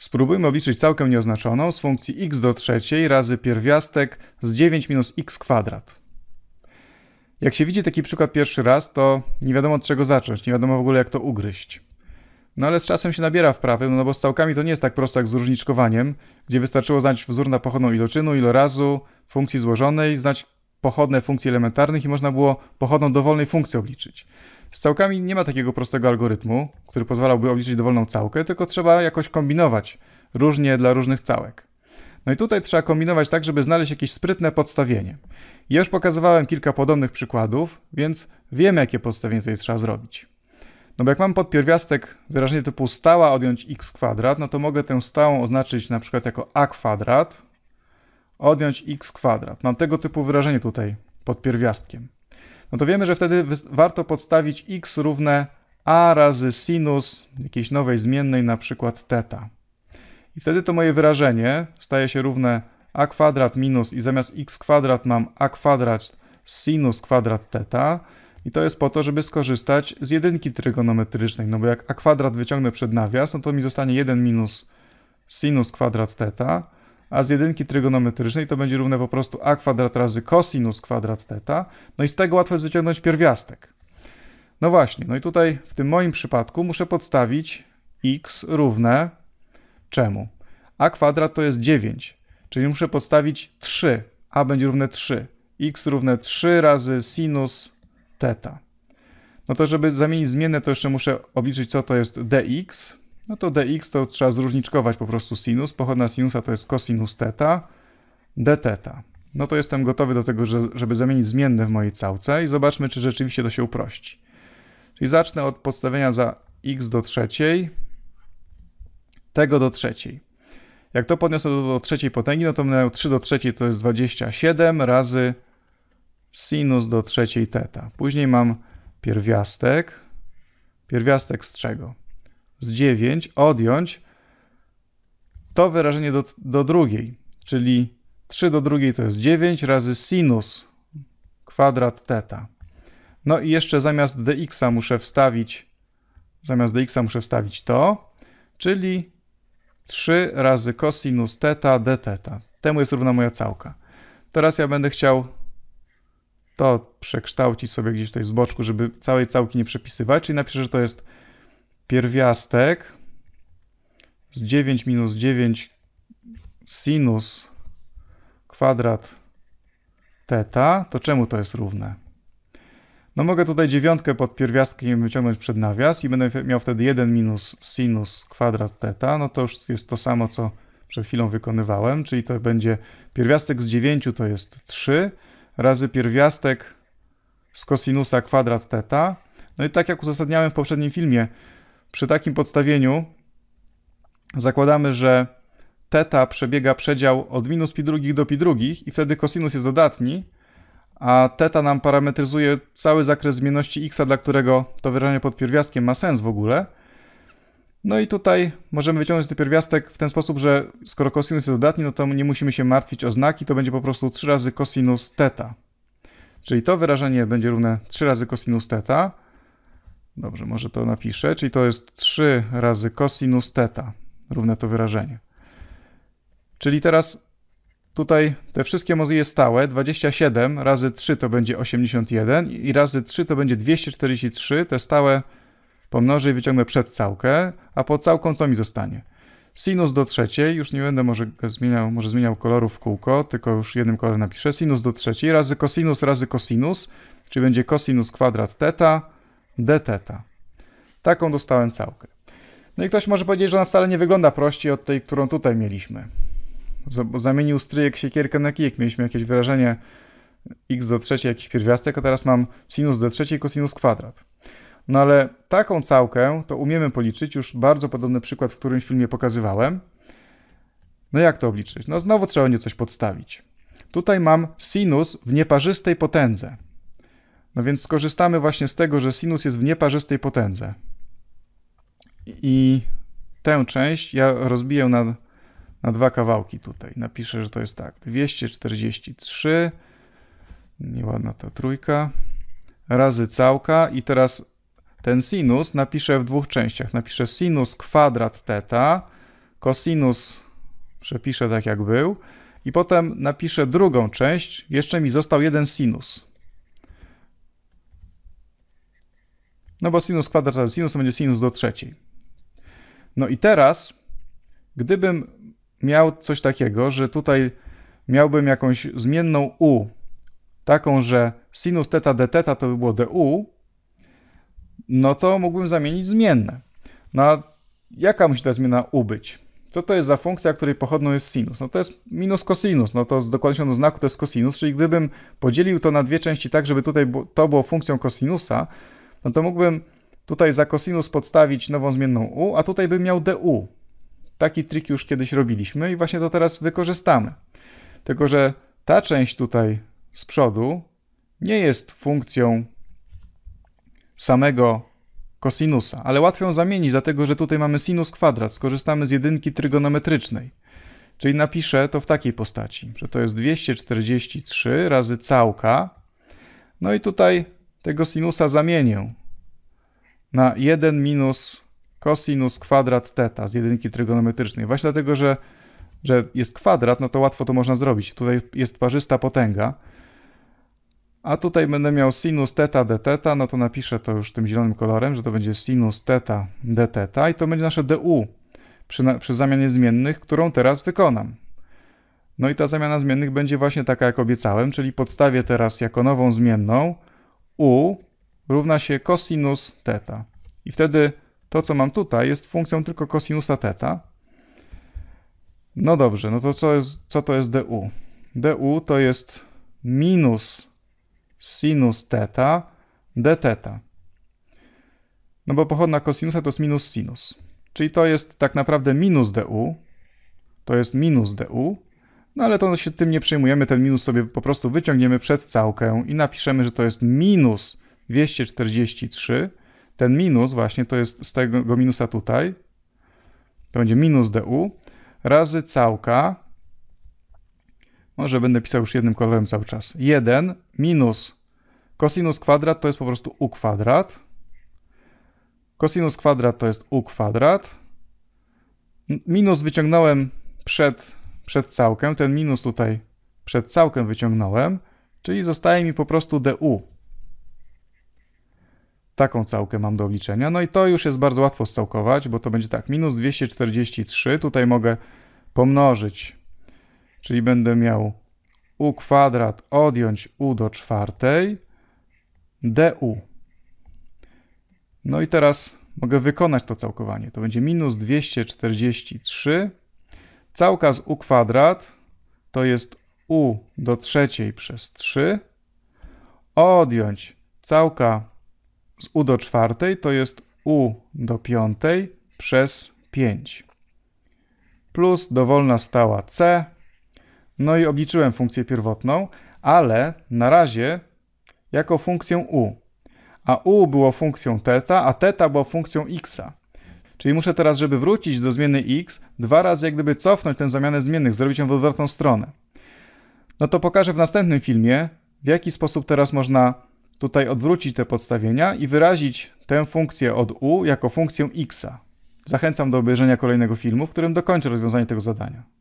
Spróbujmy obliczyć całkę nieoznaczoną z funkcji x do trzeciej razy pierwiastek z 9 minus x kwadrat. Jak się widzi taki przykład pierwszy raz, to nie wiadomo od czego zacząć, nie wiadomo w ogóle jak to ugryźć. No ale z czasem się nabiera wprawy, no bo z całkami to nie jest tak prosto jak z różniczkowaniem, gdzie wystarczyło znać wzór na pochodną iloczynu, ilorazu, funkcji złożonej, znać pochodne funkcji elementarnych i można było pochodną dowolnej funkcji obliczyć. Z całkami nie ma takiego prostego algorytmu, który pozwalałby obliczyć dowolną całkę, tylko trzeba jakoś kombinować, różnie dla różnych całek. No i tutaj trzeba kombinować tak, żeby znaleźć jakieś sprytne podstawienie. Ja już pokazywałem kilka podobnych przykładów, więc wiem, jakie podstawienie tutaj trzeba zrobić. No bo jak mam podpierwiastek wyrażenie typu stała odjąć x kwadrat, no to mogę tę stałą oznaczyć na przykład jako a kwadrat, odjąć x kwadrat. Mam tego typu wyrażenie tutaj pod pierwiastkiem. No to wiemy, że wtedy warto podstawić x równe a razy sinus jakiejś nowej zmiennej, na przykład theta. I wtedy to moje wyrażenie staje się równe a kwadrat minus i zamiast x kwadrat mam a kwadrat sinus kwadrat theta. I to jest po to, żeby skorzystać z jedynki trygonometrycznej, no bo jak a kwadrat wyciągnę przed nawias, no to mi zostanie 1 minus sinus kwadrat theta, a z jedynki trygonometrycznej to będzie równe po prostu a kwadrat razy kosinus kwadrat theta, no i z tego łatwo jest wyciągnąć pierwiastek. No właśnie, no i tutaj w tym moim przypadku muszę podstawić x równe czemu? A kwadrat to jest 9, czyli muszę podstawić 3, a będzie równe 3, x równe 3 razy sinus theta. No to żeby zamienić zmienne, to jeszcze muszę obliczyć, co to jest dx. No to dx to trzeba zróżniczkować po prostu sinus. Pochodna sinusa to jest cosinus theta dθ. No to jestem gotowy do tego, żeby zamienić zmienne w mojej całce i zobaczmy, czy rzeczywiście to się uprości. Czyli zacznę od podstawienia za x do trzeciej, tego do trzeciej. Jak to podniosę do trzeciej potęgi, no to będę 3 do trzeciej to jest 27 razy sinus do trzeciej theta. Później mam pierwiastek. Pierwiastek z czego? Z 9 odjąć to wyrażenie do drugiej, czyli 3 do drugiej to jest 9 razy sinus kwadrat theta. No i jeszcze zamiast dx muszę wstawić to, czyli 3 razy cosinus theta dθ. Temu jest równa moja całka. Teraz ja będę chciał to przekształcić sobie gdzieś tutaj z boczku, żeby całej całki nie przepisywać, czyli napiszę, że to jest pierwiastek z 9 minus 9 sinus kwadrat theta, to czemu to jest równe? No mogę tutaj dziewiątkę pod pierwiastkiem wyciągnąć przed nawias i będę miał wtedy 1 minus sinus kwadrat theta, no to już jest to samo, co przed chwilą wykonywałem, czyli to będzie pierwiastek z 9 to jest 3 razy pierwiastek z kosinusa kwadrat theta. No i tak jak uzasadniałem w poprzednim filmie, przy takim podstawieniu zakładamy, że theta przebiega przedział od minus pi drugich do pi drugich i wtedy kosinus jest dodatni, a theta nam parametryzuje cały zakres zmienności x, dla którego to wyrażenie pod pierwiastkiem ma sens w ogóle. No i tutaj możemy wyciągnąć ten pierwiastek w ten sposób, że skoro kosinus jest dodatni, no to nie musimy się martwić o znaki, to będzie po prostu 3 razy kosinus theta. Czyli to wyrażenie będzie równe 3 razy kosinus theta. Dobrze, może to napiszę, czyli to jest 3 razy cosinus theta, równe to wyrażenie. Czyli teraz tutaj te wszystkie moje stałe, 27 razy 3 to będzie 81 i razy 3 to będzie 243, te stałe pomnożę i wyciągnę przed całkę, a pod całką co mi zostanie? Sinus do trzeciej, już nie będę może zmieniał kolorów w kółko, tylko już jednym kolorem napiszę, sinus do trzeciej razy cosinus, czyli będzie cosinus kwadrat theta, dθ. Taką dostałem całkę. No i ktoś może powiedzieć, że ona wcale nie wygląda prościej od tej, którą tutaj mieliśmy. Zamienił stryjek siekierkę na kijek. Mieliśmy jakieś wyrażenie x do trzeciej, jakiś pierwiastek, a teraz mam sinus do trzeciej, kosinus kwadrat. No ale taką całkę to umiemy policzyć. Już bardzo podobny przykład w którymś filmie pokazywałem. No jak to obliczyć? No znowu trzeba będzie coś podstawić. Tutaj mam sinus w nieparzystej potędze. No więc skorzystamy właśnie z tego, że sinus jest w nieparzystej potędze. I tę część ja rozbiję na dwa kawałki tutaj. Napiszę, że to jest tak. 243, nieładna ta trójka, razy całka i teraz ten sinus napiszę w dwóch częściach. Napiszę sinus kwadrat theta Kosinus przepiszę tak jak był i potem napiszę drugą część, jeszcze mi został jeden sinus. No bo sinus kwadratowy sinus będzie sinus do trzeciej. No i teraz, gdybym miał coś takiego, że tutaj miałbym jakąś zmienną u, taką, że sinus θ dθ to by było du, no to mógłbym zamienić zmienne. No a jaka musi ta zmienna u być? Co to jest za funkcja, której pochodną jest sinus? No to jest minus kosinus, no to z dokładnością do znaku to jest kosinus, czyli gdybym podzielił to na dwie części tak, żeby tutaj to było funkcją kosinusa, no to mógłbym tutaj za kosinus podstawić nową zmienną u, a tutaj bym miał du. Taki trik już kiedyś robiliśmy i właśnie to teraz wykorzystamy. Tylko że ta część tutaj z przodu nie jest funkcją samego kosinusa, ale łatwo ją zamienić, dlatego że tutaj mamy sinus kwadrat, skorzystamy z jedynki trygonometrycznej. Czyli napiszę to w takiej postaci, że to jest 243 razy całka. No i tutaj tego sinusa zamienię na 1 minus kosinus kwadrat θ z jedynki trygonometrycznej. Właśnie dlatego, że jest kwadrat, no to łatwo to można zrobić. Tutaj jest parzysta potęga. A tutaj będę miał sinus θ dθ, no to napiszę to już tym zielonym kolorem, że to będzie sinus θ dθ i to będzie nasze du przy zamianie zmiennych, którą teraz wykonam. No i ta zamiana zmiennych będzie właśnie taka, jak obiecałem, czyli podstawię teraz jako nową zmienną u równa się kosinus θ. I wtedy to, co mam tutaj, jest funkcją tylko kosinusa θ. No dobrze, no to co to jest du? Du to jest minus sinus θ dθ. No bo pochodna kosinusa to jest minus sinus. Czyli to jest tak naprawdę minus du. To jest minus du. No ale to się tym nie przejmujemy, ten minus sobie po prostu wyciągniemy przed całkę i napiszemy, że to jest minus 243. Ten minus właśnie to jest z tego minusa tutaj. To będzie minus du razy całka. Może będę pisał już jednym kolorem cały czas. 1 minus kosinus kwadrat to jest po prostu u kwadrat. Kosinus kwadrat to jest u kwadrat. Minus wyciągnąłem przed całkę. Ten minus tutaj przed całkę wyciągnąłem. Czyli zostaje mi po prostu du. Taką całkę mam do obliczenia. No i to już jest bardzo łatwo scałkować, bo to będzie tak. Minus 243. Tutaj mogę pomnożyć. Czyli będę miał u kwadrat odjąć u do czwartej du. No i teraz mogę wykonać to całkowanie. To będzie minus 243. Całka z u kwadrat to jest u do trzeciej przez 3. Odjąć całka z u do czwartej to jest u do piątej przez 5. Plus dowolna stała c. No i obliczyłem funkcję pierwotną, ale na razie jako funkcję u. A u było funkcją teta, a teta było funkcją x'a. Czyli muszę teraz, żeby wrócić do zmiennej x, dwa razy jak gdyby cofnąć tę zamianę zmiennych, zrobić ją w odwrotną stronę. No to pokażę w następnym filmie, w jaki sposób teraz można tutaj odwrócić te podstawienia i wyrazić tę funkcję od u jako funkcję x'a. Zachęcam do obejrzenia kolejnego filmu, w którym dokończę rozwiązanie tego zadania.